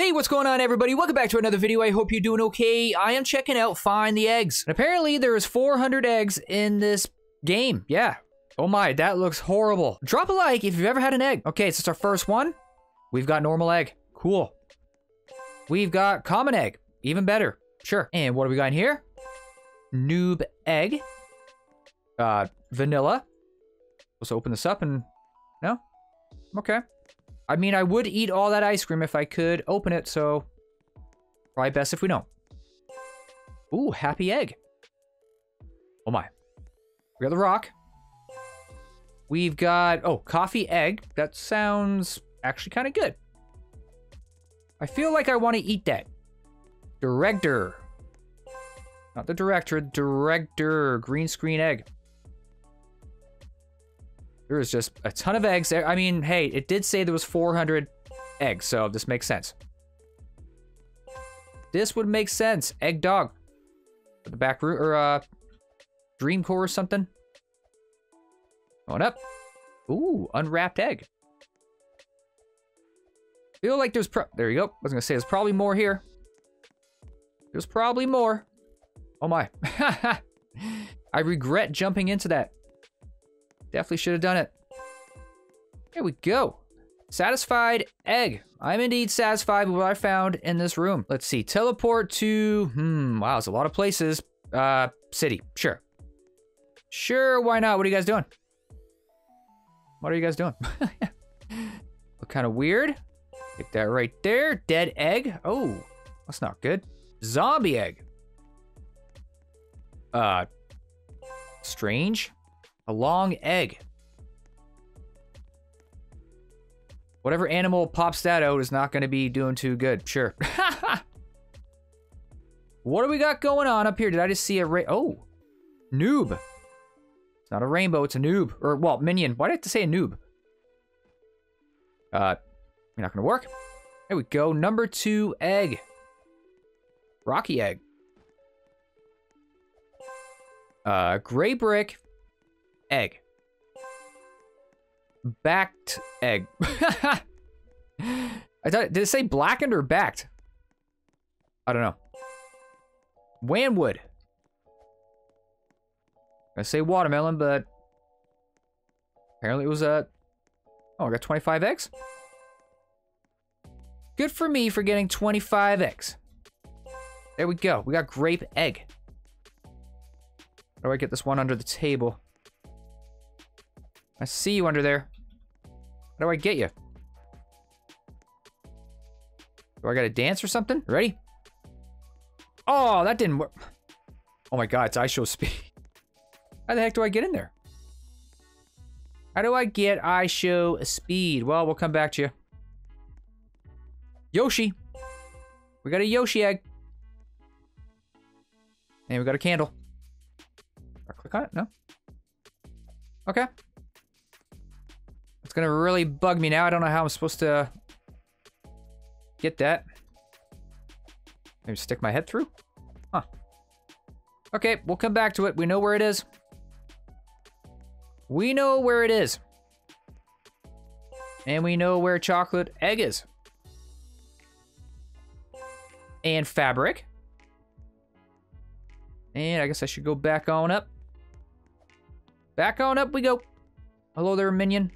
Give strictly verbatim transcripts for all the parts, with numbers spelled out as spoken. Hey, what's going on, everybody? Welcome back to another video. I hope you're doing okay. I am checking out Find the Eggs. And apparently, there is four hundred eggs in this game. Yeah. Oh my, that looks horrible. Drop a like if you've ever had an egg. Okay, so it's our first one. We've got normal egg. Cool. We've got common egg. Even better. Sure. And what do we got in here? Noob egg. Uh, vanilla. Let's open this up and... No? Okay. I mean, I would eat all that ice cream if I could open it, so probably best if we don't. Ooh, happy egg. Oh my. We got the rock. We've got, oh, coffee egg. That sounds actually kind of good. I feel like I want to eat that. Director. Not the director, director. Green screen egg. There is just a ton of eggs. I mean, hey, it did say there was four hundred eggs, so this makes sense. This would make sense. Egg dog. The back room, or uh, dream core or something. Going up. Ooh, unwrapped egg. Feel like there's pro- there you go. I was gonna say there's probably more here. There's probably more. Oh my. I regret jumping into that. Definitely should have done it. Here we go. Satisfied egg. I'm indeed satisfied with what I found in this room. Let's see. Teleport to... Hmm. Wow, it's a lot of places. Uh, city. Sure. Sure, why not? What are you guys doing? What are you guys doing? Look kind of weird. Pick that right there. Dead egg. Oh, that's not good. Zombie egg. Uh, strange. A long egg. Whatever animal pops that out is not going to be doing too good. Sure. What do we got going on up here? Did I just see a ra- Oh. Noob. It's not a rainbow. It's a noob. Or, well, minion. Why did I have to say a noob? Uh, you're not going to work. There we go. Number two egg. Rocky egg. Uh, gray brick. Egg. Backed egg. I thought, did it say blackened or backed? I don't know. Wanwood. I say watermelon, but apparently it was a... Oh, I got twenty-five eggs? Good for me for getting twenty-five eggs. There we go. We got grape egg. How do I get this one under the table? I see you under there. How do I get you? Do I gotta dance or something? Ready? Oh, that didn't work. Oh my god, it's I Show Speed. How the heck do I get in there? How do I get I Show Speed? Well, we'll come back to you. Yoshi. We got a Yoshi egg. And we got a candle. Did I click on it? No? Okay. It's gonna really bug me now. I don't know how I'm supposed to get that. Maybe stick my head through? Huh. Okay, we'll come back to it. We know where it is. We know where it is. And we know where chocolate egg is. And fabric. And I guess I should go back on up. Back on up we go. Hello there, minion.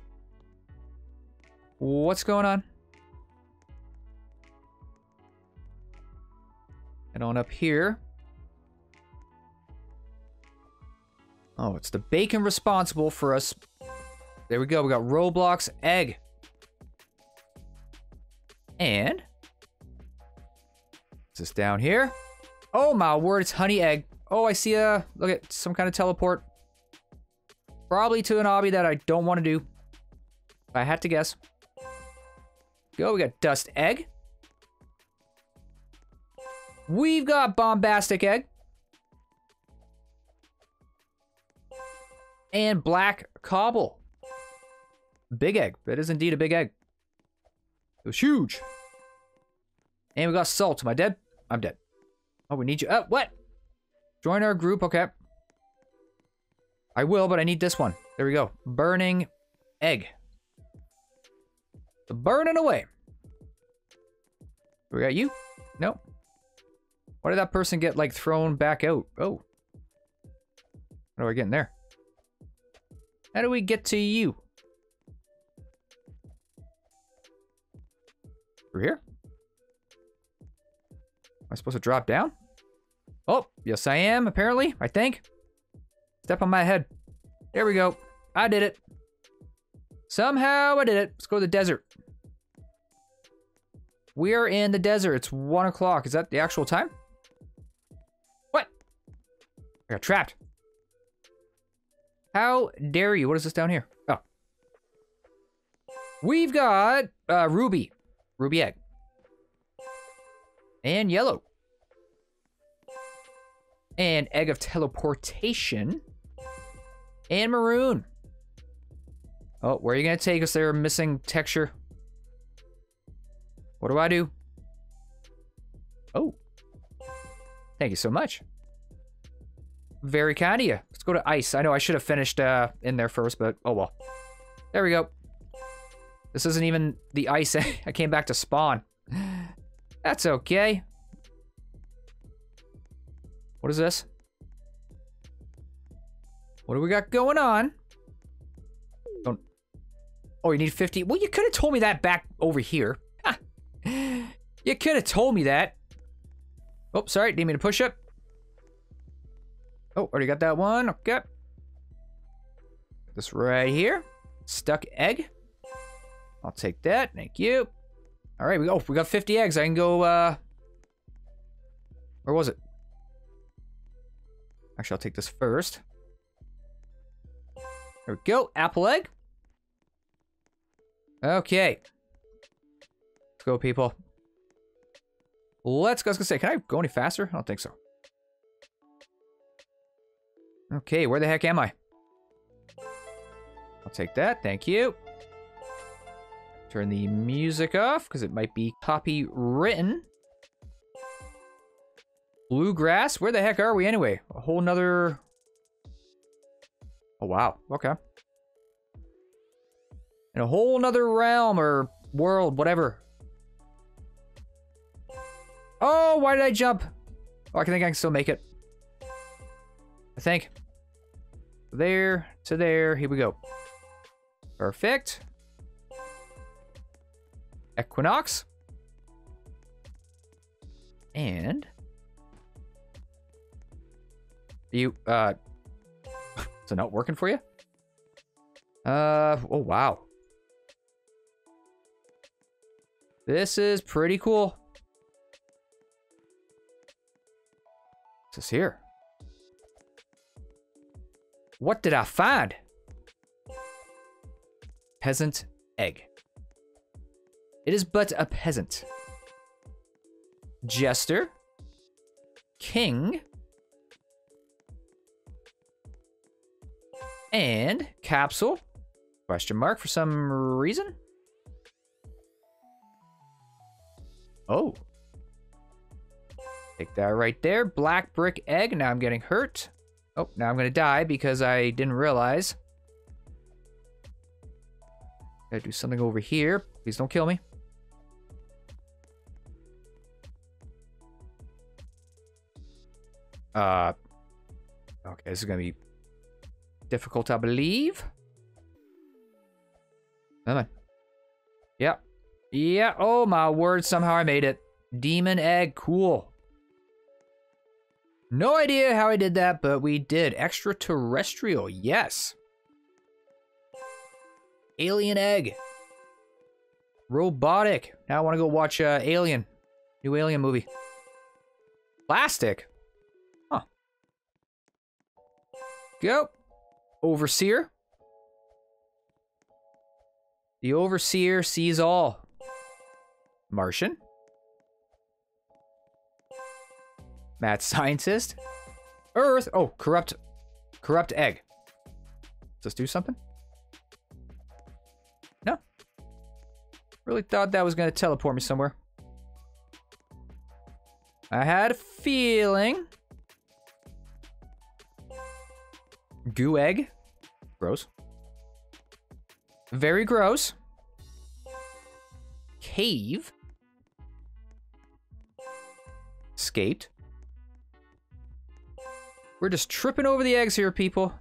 What's going on? Head on up here. Oh, it's the bacon responsible for us. There we go. We got Roblox egg. And... Is this down here? Oh, my word. It's honey egg. Oh, I see a... Look at some kind of teleport. Probably to an obby that I don't want to do. If I had to guess. Go, we got dust egg. We've got bombastic egg. And black cobble. Big egg. That is indeed a big egg. It was huge. And we got salt. Am I dead? I'm dead. Oh, we need you. Oh, what? Join our group. Okay. I will, but I need this one. There we go. Burning egg. Burning away. We got you? Nope. Why did that person get, like, thrown back out? Oh. What are we getting there? How do we get to you? We're here? Am I supposed to drop down? Oh, yes I am, apparently, I think. Step on my head. There we go. I did it. Somehow I did it. Let's go to the desert. We are in the desert. It's one o'clock. Is that the actual time? What? I got trapped. How dare you? What is this down here? Oh. We've got uh, ruby. Ruby egg. And yellow. And egg of teleportation. And maroon. Oh, where are you going to take us there? Missing texture. What do I do? Oh. Thank you so much. Very kind of you. Let's go to ice. I know I should have finished uh, in there first, but oh well. There we go. This isn't even the ice. I came back to spawn. That's okay. What is this? What do we got going on? Don't... Oh, you need fifty. Well, you could have told me that back over here. You could have told me that. Oh, sorry. Didn't mean to push up. Oh, already got that one. Okay. This right here. Stuck egg. I'll take that. Thank you. All right, we go. We got fifty eggs. I can go, uh... where was it? Actually, I'll take this first. There we go. Apple egg. Okay. Let's go, people. Let's go. I was gonna say, can I go any faster? I don't think so. Okay, where the heck am I? I'll take that. Thank you. Turn the music off, because it might be copywritten. Bluegrass? Where the heck are we anyway? A whole nother... Oh, wow. Okay. In a whole nother realm or world, whatever. Oh, why did I jump? Oh, I think I can still make it. I think. There to there. Here we go. Perfect. Equinox. And you uh is it not working for you? Uh oh wow. This is pretty cool. What's this here? What did I find? Peasant egg. It is but a peasant. Jester. King. And capsule. Question mark for some reason. Oh. Take that right there. Black brick egg. Now I'm getting hurt. Oh, now I'm going to die because I didn't realize. Gotta do something over here. Please don't kill me. Uh, okay, this is gonna be difficult, I believe. Come on. Yeah. Yeah, oh my word, somehow I made it. Demon egg, cool. No idea how I did that, but we did. Extraterrestrial, yes. Alien egg. Robotic. Now I want to go watch uh, Alien. New Alien movie. Plastic. Go. Overseer. The Overseer sees all. Martian. Mad Scientist. Earth. Oh, corrupt. Corrupt egg. Does this do something? No. Really thought that was going to teleport me somewhere. I had a feeling... Goo egg. Gross. Very gross. Cave. Skate. We're just tripping over the eggs here, people.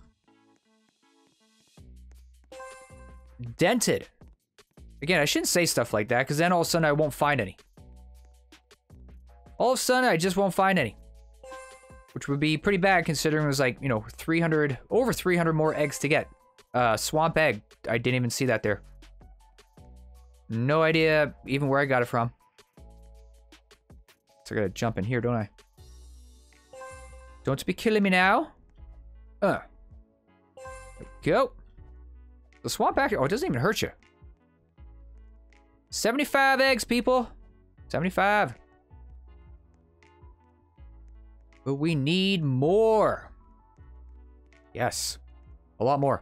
Dented. Again, I shouldn't say stuff like that, because then all of a sudden I won't find any. All of a sudden, I just won't find any. Which would be pretty bad, considering it was like, you know, three hundred, over three hundred more eggs to get. Uh, swamp egg. I didn't even see that there. No idea even where I got it from. So I gotta jump in here, don't I? Don't be killing me now. Uh. There we go. The swamp egg. Oh, it doesn't even hurt you. seventy-five eggs, people. seventy-five. But we need more. Yes. A lot more.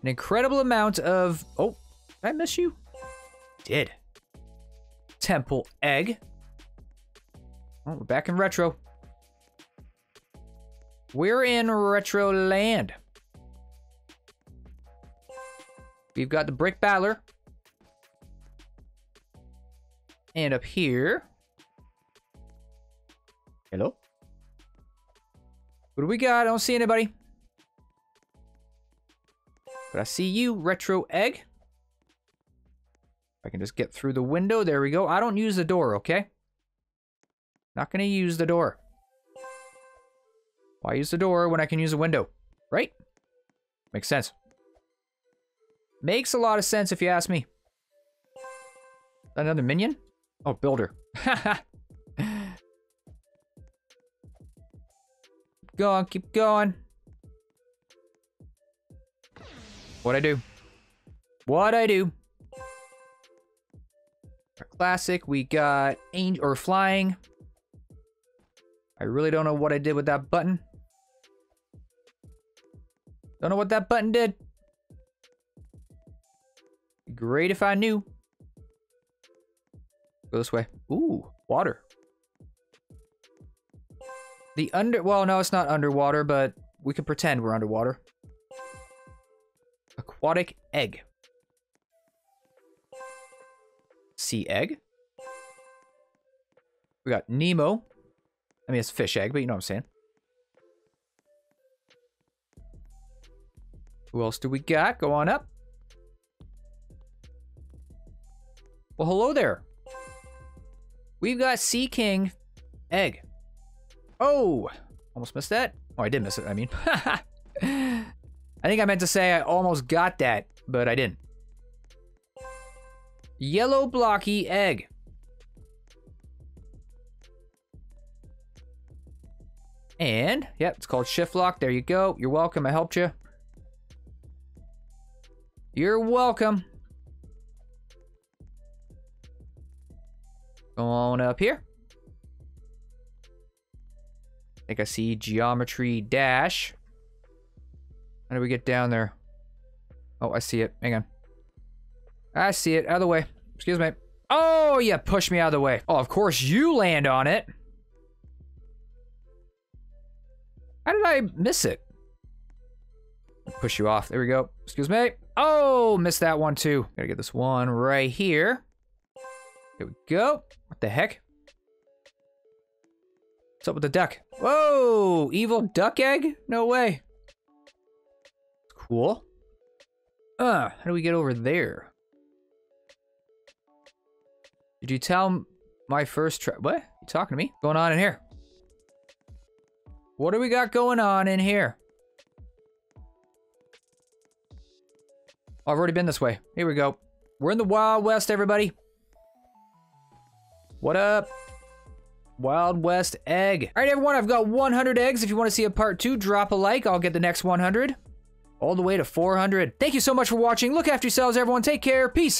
An incredible amount of... Oh, did I miss you? Did. Temple egg. Oh, we're back in retro. We're in retro land. We've got the brick battler. And up here... Hello? What do we got? I don't see anybody. But I see you, retro egg. If I can just get through the window. There we go. I don't use the door, okay? Not gonna use the door. Why use the door when I can use a window? Right? Makes sense. Makes a lot of sense if you ask me. Another minion? Oh, builder. Haha. Keep going, keep going. What'd I do? What'd I do? Our classic, we got angel or flying. I really don't know what I did with that button. Don't know what that button did. Great if I knew. Go this way. Ooh, water. The under... Well, no, it's not underwater, but we can pretend we're underwater. Aquatic egg. Sea egg. We got Nemo. I mean, it's fish egg, but you know what I'm saying. Who else do we got? Go on up. Well, hello there. We've got Sea King egg. Oh, almost missed that. Oh, I did miss it, I mean. I think I meant to say I almost got that, but I didn't. Yellow blocky egg. And, yep, it's called shift lock. There you go. You're welcome. I helped you. You're welcome. Go on up here. I think I see geometry dash. How do we get down there? Oh, I see it. Hang on. I see it. Out of the way. Excuse me. Oh, yeah. Push me out of the way. Oh, of course you land on it. How did I miss it? Push you off. There we go. Excuse me. Oh, missed that one too. Gotta get this one right here. There we go. What the heck? What's up with the duck? Whoa! Evil duck egg? No way. Cool. Uh, how do we get over there? Did you tell my first try? What? You talking to me? What's going on in here? What do we got going on in here? Oh, I've already been this way. Here we go. We're in the Wild West, everybody. What up? Wild West egg. All right, everyone, I've got one hundred eggs. If you want to see a part two, drop a like. I'll get the next one hundred all the way to four hundred. Thank you so much for watching. Look after yourselves, everyone. Take care. Peace.